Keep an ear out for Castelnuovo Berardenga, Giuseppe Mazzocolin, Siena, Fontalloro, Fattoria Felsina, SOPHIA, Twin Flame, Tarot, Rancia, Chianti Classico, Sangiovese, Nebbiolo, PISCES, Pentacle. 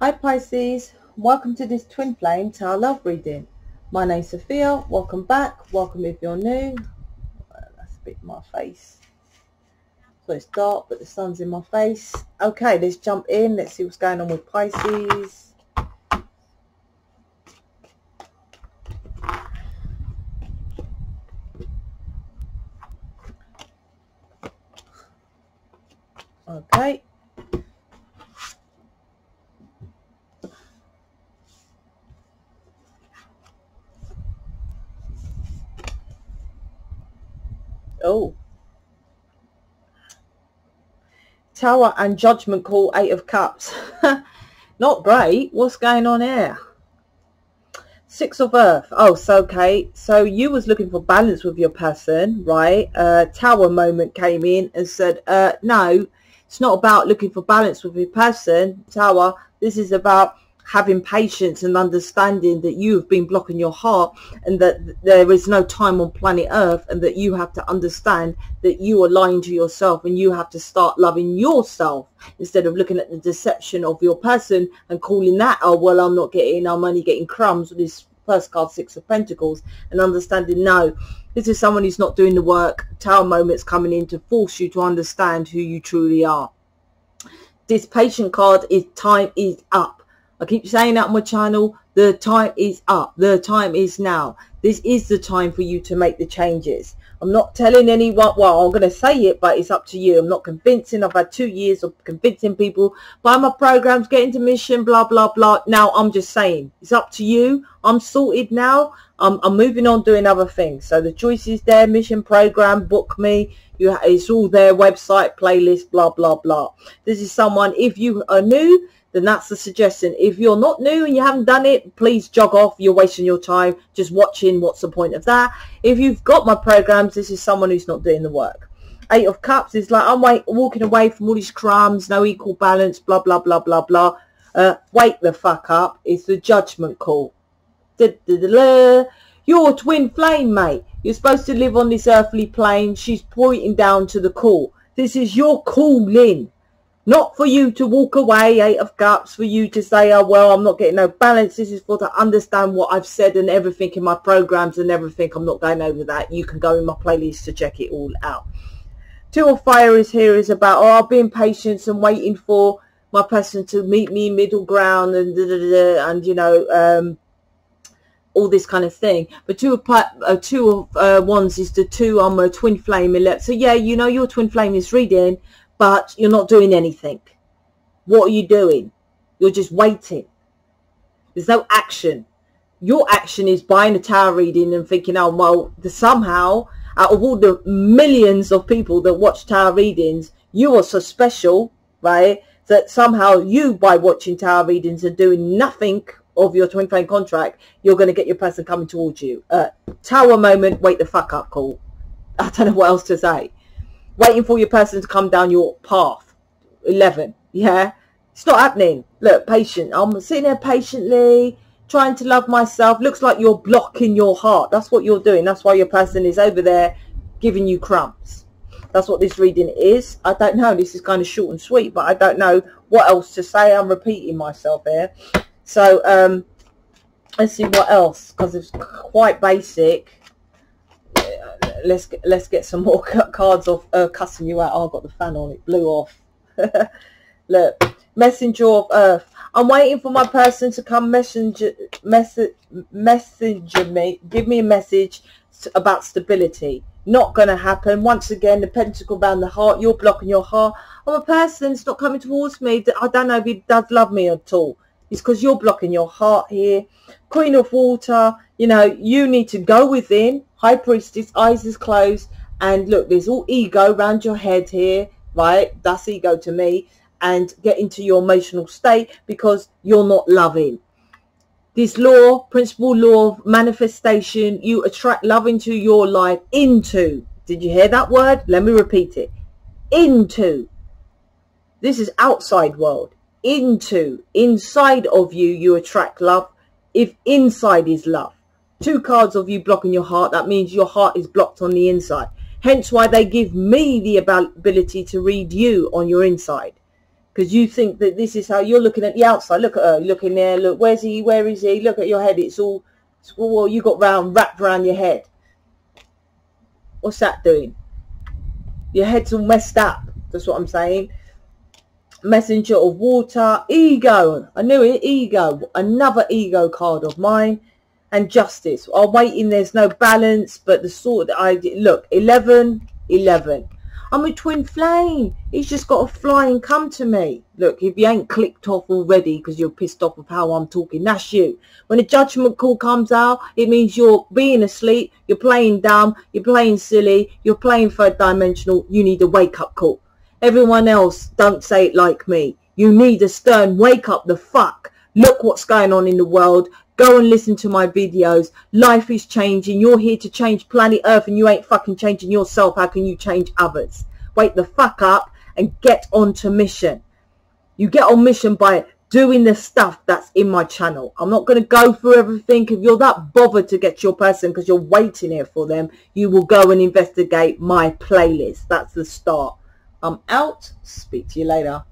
Hi Pisces, welcome to this twin flame tarot love reading. My name's Sophia, welcome back, welcome if you're new. That's a bit in my face. So it's dark but the sun's in my face. Okay, let's jump in, let's see what's going on with Pisces. Okay. Oh, Tower and Judgment Call, Eight of Cups. Not great. What's going on here? Six of Earth. Oh, so okay. So you was looking for balance with your person, right? Tower moment came in and said, no, it's not about looking for balance with your person, Tower. This is about having patience and understanding that you have been blocking your heart and that there is no time on planet Earth, and that you have to understand that you are lying to yourself and you have to start loving yourself instead of looking at the deception of your person and calling that, oh, well, I'm only getting crumbs with this first card, Six of Pentacles, and understanding, no, this is someone who's not doing the work. Tower moments coming in to force you to understand who you truly are. This patient card is time is up. I keep saying that on my channel, the time is up, the time is now. This is the time for you to make the changes. I'm not telling anyone, well, I'm going to say it, but it's up to you. I'm not convincing. I've had 2 years of convincing people, buy my programs, get into mission, blah, blah, blah. Now I'm just saying, it's up to you. I'm sorted now. I'm moving on doing other things. So the choice is there, mission, program, book me. It's all there, website, playlist, blah, blah, blah. This is someone, if you are new, then that's the suggestion. If you're not new and you haven't done it, please jog off. You're wasting your time just watching. What's the point of that? If you've got my programs, this is someone who's not doing the work. Eight of Cups is like, I'm walking away from all these crumbs, no equal balance, blah, blah, blah, blah, blah. Wake the fuck up. It's the Judgment Call. Da, da, da, da. You're a twin flame, mate. You're supposed to live on this earthly plane. She's pointing down to the call. This is your calling. Not for you to walk away, Eight of Cups, for you to say, oh, well, I'm not getting no balance. This is for to understand what I've said and everything in my programs and everything. I'm not going over that. You can go in my playlist to check it all out. Two of Fire is here is about, oh, being patient and waiting for my person to meet me middle ground and, da, da, da, da, and you know, all this kind of thing. But two of wands is the two. I'm a twin flame in left. So, yeah, you know your twin flame is reading, but you're not doing anything. What are you doing? You're just waiting. There's no action. Your action is buying a tarot reading and thinking, oh, well, somehow, out of all the millions of people that watch tarot readings, you are so special, right, that somehow you, by watching tarot readings and doing nothing of your twin flame contract, you're going to get your person coming towards you. Tower moment, wake the fuck up call. I don't know what else to say. Waiting for your person to come down your path. 11, yeah? It's not happening. Look, patient. I'm sitting there patiently, trying to love myself. Looks like you're blocking your heart. That's what you're doing. That's why your person is over there giving you crumbs. That's what this reading is. I don't know. This is kind of short and sweet, but I don't know what else to say. I'm repeating myself here. So, let's see what else, because it's quite basic. Let's get some more cards off cussing you out. Oh, I've got the fan on, it blew off. Look, Messenger of Earth. I'm waiting for my person to come messenger me, give me a message about stability. Not going to happen. Once again, the pentacle around the heart. You're blocking your heart. Oh, my person's not coming towards me. I don't know if he does love me at all. It's because you're blocking your heart here. Queen of Water, you know, you need to go within. High Priestess, eyes is closed. And look, there's all ego around your head here, right? That's ego to me. And get into your emotional state because you're not loving. This law, principal law of manifestation, you attract love into your life. Into. Did you hear that word? Let me repeat it. Into. This is outside world. Into, inside of you, you attract love. If inside is love, two cards of you blocking your heart, that means your heart is blocked on the inside. Hence why they give me the ability to read you on your inside. because you think that this is how you're looking at the outside. Look at her, look in there, look, where's he, where is he, look at your head, it's all well, you got wrapped around your head. What's that doing? Your head's all messed up, that's what I'm saying. Messenger of water, ego, I knew it, ego, another ego card of mine, and justice. I'm waiting, there's no balance, but the sort that I did, look, 11, 11. I'm a twin flame. He's just got to fly and come to me. Look, if you ain't clicked off already because you're pissed off with how I'm talking, that's you. When a judgment call comes out, it means you're being asleep, you're playing dumb, you're playing silly, you're playing third dimensional. You need a wake-up call. Everyone else, don't say it like me. You need a stern wake up the fuck. Look what's going on in the world. Go and listen to my videos. Life is changing. You're here to change planet Earth and you ain't fucking changing yourself. How can you change others? Wake the fuck up and get on to mission. You get on mission by doing the stuff that's in my channel. I'm not going to go through everything. If you're that bothered to get your person because you're waiting here for them, you will go and investigate my playlist. That's the start. I'm out. Speak to you later.